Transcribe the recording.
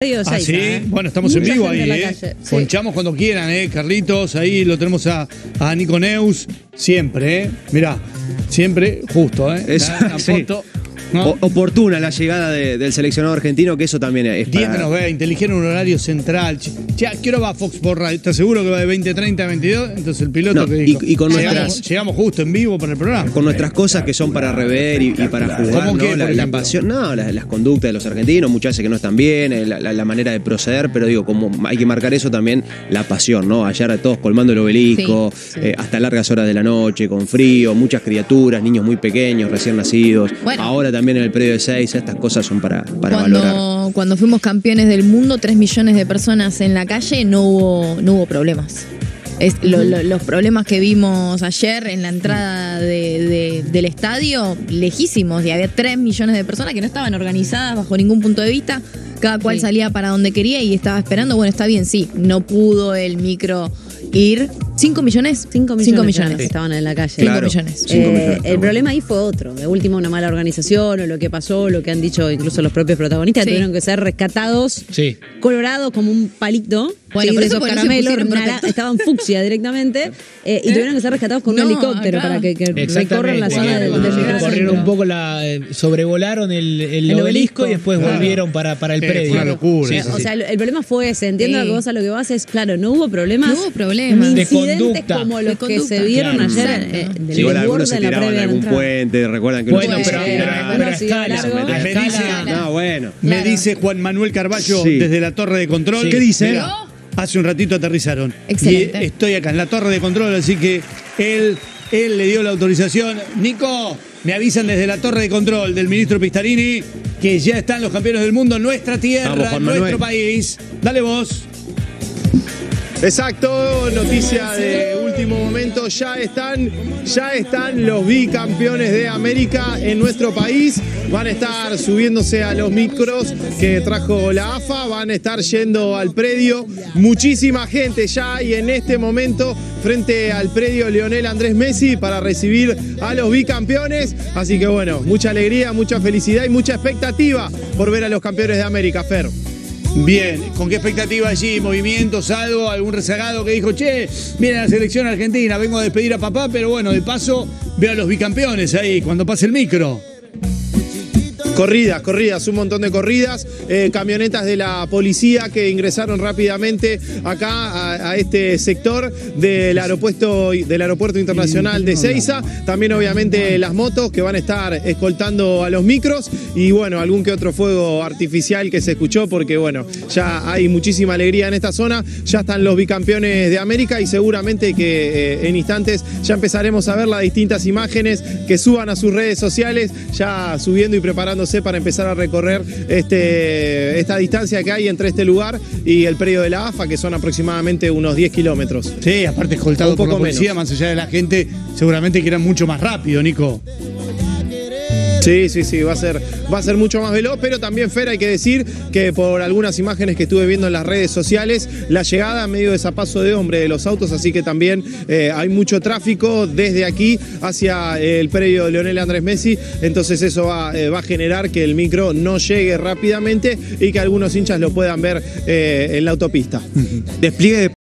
Ceiza, ah, sí, ¿eh? Bueno, estamos mucha en vivo ahí, sí. Ponchamos cuando quieran, Carlitos, ahí lo tenemos a Nico Neus, siempre, mirá, siempre justo, ¿no? Oportuna la llegada del seleccionado argentino, que eso también es 10 menos 20, eligieron un horario central. Ya, ¿qué hora va Fox por radio? ¿Estás seguro que va de 20:30 a 22? Entonces el piloto que dijo, y con llegamos justo en vivo para el programa. Con nuestras cosas que son para rever y para jugar, ¿no? La pasión, no, las conductas de los argentinos, muchas veces que no están bien, la manera de proceder, pero digo, como hay que marcar eso también, la pasión, ¿no? Ayer a todos colmando el obelisco, sí, hasta largas horas de la noche, con frío, muchas criaturas, niños muy pequeños, recién nacidos. Bueno. Ahora también en el predio de Ceiza, estas cosas son para valorar. Cuando fuimos campeones del mundo, 3 millones de personas en la calle, no hubo problemas. Los problemas que vimos ayer en la entrada del estadio, lejísimos, y había 3 millones de personas que no estaban organizadas bajo ningún punto de vista, cada cual salía para donde quería y estaba esperando. Bueno, está bien, sí, no pudo el micro ir. 5 millones, 5 millones, 5 millones. Que estaban en la calle. 5 claro. millones. 5 millones. El problema ahí fue otro. De último, una mala organización, o lo que pasó, lo que han dicho incluso los propios protagonistas, tuvieron que ser rescatados, colorados como un palito. Bueno, por eso caramelos, estaban fucsia directamente, y tuvieron que ser rescatados con un helicóptero para que recorran la zona de llegada. Corrieron un poco sobrevolaron el obelisco y después volvieron para el predio. Fue una locura. Sí, o sea, el problema fue ese. Entiendo que vos a lo que vas es, claro, no hubo problemas. No hubo problemas. De conducta. Como los que se vieron ayer. Algunos se tiraban en algún puente, recuerdan que... Bueno, pero a escala. Me dice Juan Manuel Carvallo desde la torre de control. ¿Qué dice? Hace un ratito aterrizaron. Excelente. Y estoy acá en la torre de control, así que él le dio la autorización. Nico, me avisan desde la torre de control del ministro Pistarini que ya están los campeones del mundo en nuestra tierra, en nuestro país. Dale vos. Exacto, noticia de último momento. Ya están los bicampeones de América en nuestro país. Van a estar subiéndose a los micros que trajo la AFA, van a estar yendo al predio. Muchísima gente ya hay en este momento frente al predio Leonel Andrés Messi para recibir a los bicampeones. Así que bueno, mucha alegría, mucha felicidad y mucha expectativa por ver a los campeones de América, Fer. Bien, ¿con qué expectativa allí? ¿Movimientos, algo? ¿Algún rezagado que dijo, che, viene la selección argentina, vengo a despedir a papá, pero bueno, de paso veo a los bicampeones ahí cuando pase el micro? Corridas, un montón de corridas, camionetas de la policía que ingresaron rápidamente acá a este sector del aeropuerto internacional de Ceiza. También obviamente las motos que van a estar escoltando a los micros y bueno, algún que otro fuego artificial que se escuchó porque bueno, ya hay muchísima alegría en esta zona, ya están los bicampeones de América y seguramente que en instantes ya empezaremos a ver las distintas imágenes que suban a sus redes sociales, ya subiendo y preparándose para empezar a recorrer esta distancia que hay entre este lugar y el predio de la AFA, que son aproximadamente unos 10 kilómetros. Sí, aparte escoltado por la policía, más allá de la gente, seguramente que era mucho más rápido, Nico. Sí, va a ser mucho más veloz, pero también, Fer, hay que decir que por algunas imágenes que estuve viendo en las redes sociales, la llegada medio de zapazo de hombre de los autos, así que también hay mucho tráfico desde aquí hacia el predio de Leonel Andrés Messi, entonces eso va a generar que el micro no llegue rápidamente y que algunos hinchas lo puedan ver en la autopista. Despliegue de